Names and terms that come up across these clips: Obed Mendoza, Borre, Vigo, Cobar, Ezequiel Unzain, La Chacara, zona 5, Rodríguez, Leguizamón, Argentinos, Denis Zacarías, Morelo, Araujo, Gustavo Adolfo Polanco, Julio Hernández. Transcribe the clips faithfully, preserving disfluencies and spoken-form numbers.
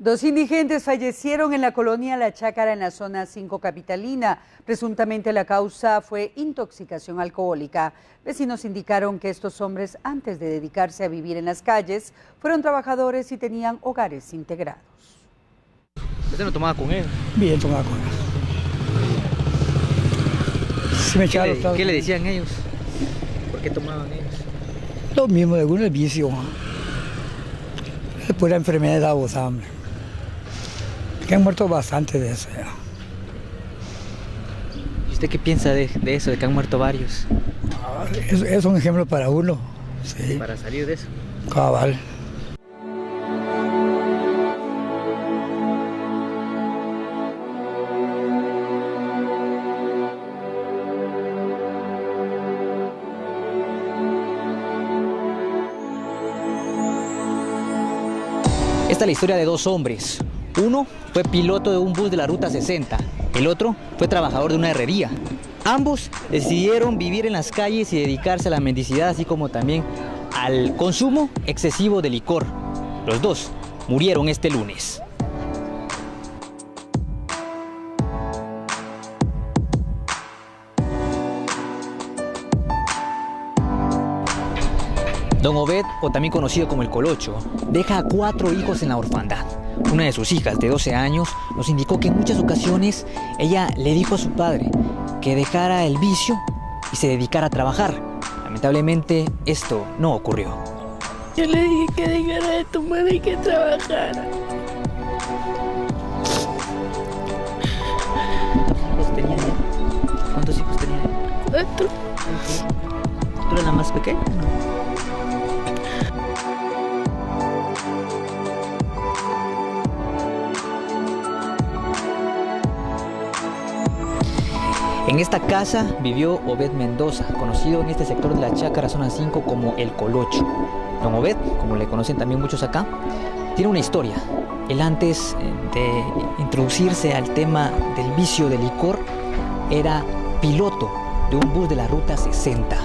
Dos indigentes fallecieron en la colonia La Chacara, en la zona cinco capitalina. Presuntamente la causa fue intoxicación alcohólica. Vecinos indicaron que estos hombres, antes de dedicarse a vivir en las calles, fueron trabajadores y tenían hogares integrados. ¿Usted no tomaba con él? Bien, tomaba con él. Se me ¿Qué, le, ¿Qué le decían ellos? ¿Por qué tomaban ellos? Lo mismo, de algunos vicios. Pura enfermedad de abusambre. Que han muerto bastante de eso. Ya. ¿Y usted qué piensa de, de eso, de que han muerto varios? Ah, es, es un ejemplo para uno. Sí. Para salir de eso. Cabal. Ah, vale. Esta es la historia de dos hombres. Uno fue piloto de un bus de la ruta sesenta, el otro fue trabajador de una herrería. Ambos decidieron vivir en las calles y dedicarse a la mendicidad, así como también al consumo excesivo de licor. Los dos murieron este lunes. Don Obed, o también conocido como el Colocho, deja a cuatro hijos en la orfandad. Una de sus hijas, de doce años, nos indicó que en muchas ocasiones ella le dijo a su padre que dejara el vicio y se dedicara a trabajar. Lamentablemente, esto no ocurrió. Yo le dije que dejara de tomar y que trabajara. ¿Cuántos hijos tenía ella? ¿Cuántos hijos tenía ella? Cuatro. ¿Tú eres la más pequeña? No. En esta casa vivió Obed Mendoza, conocido en este sector de La Chacara, zona cinco, como El Colocho. Don Obed, como le conocen también muchos acá, tiene una historia. Él, antes de introducirse al tema del vicio de licor, era piloto de un bus de la ruta sesenta.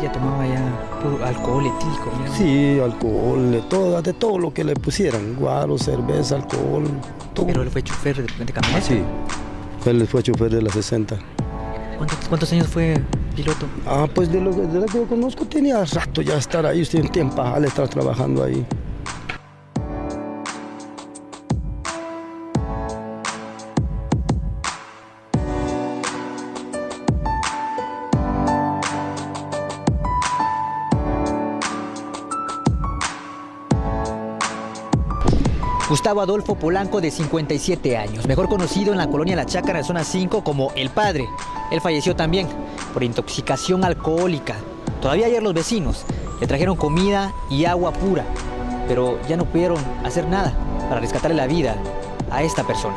Ella tomaba ya puro alcohol etílico, ¿no? Sí, alcohol, de todo, de todo lo que le pusieran, guaro, cerveza, alcohol, todo. Pero él fue chofer de repente camioneta. Ah, sí. Él fue chofer de la sesenta. ¿Cuántos, cuántos años fue piloto? Ah, pues de lo, de lo que yo conozco tenía rato ya estar ahí, usted en tiempo al estar trabajando ahí. Gustavo Adolfo Polanco, de cincuenta y siete años, mejor conocido en la colonia La Chacara, en zona cinco, como El Padre. Él falleció también por intoxicación alcohólica. Todavía ayer los vecinos le trajeron comida y agua pura, pero ya no pudieron hacer nada para rescatarle la vida a esta persona.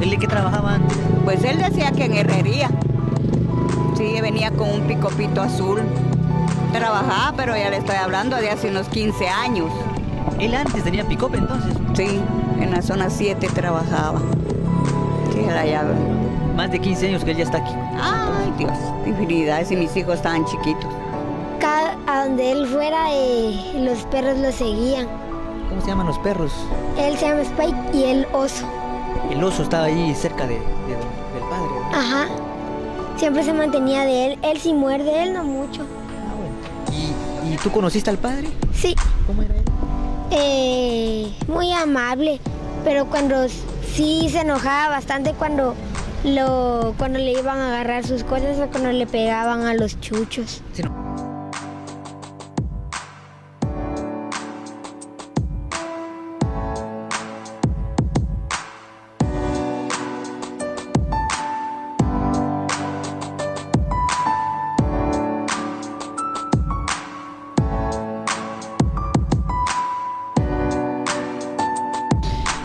¿Él de qué trabajaba antes? Pues él decía que en herrería. Sí, venía con un picopito azul. Trabajaba, pero ya le estoy hablando de hace unos quince años. ¿Él antes tenía pick-up entonces? Sí, en la zona siete trabajaba. Sí, era ya... Más de quince años que él ya está aquí. Ay, Dios, infinidad, si mis hijos estaban chiquitos. Cada, a donde él fuera, eh, los perros lo seguían. ¿Cómo se llaman los perros? Él se llama Spike y el oso. El oso estaba ahí cerca de, de, del padre, ¿no? Ajá. Siempre se mantenía de él. Él si muerde, él no mucho. Ah, bueno. ¿Y, ¿Y tú conociste al padre? Sí. ¿Cómo era él? Eh, muy amable, pero cuando sí se enojaba bastante cuando, lo, cuando le iban a agarrar sus cosas o cuando le pegaban a los chuchos. Sí, no.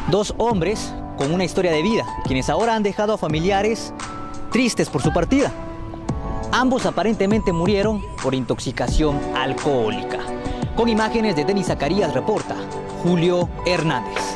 Dos hombres con una historia de vida, quienes ahora han dejado a familiares tristes por su partida. Ambos aparentemente murieron por intoxicación alcohólica. Con imágenes de Denis Zacarías, reporta Julio Hernández.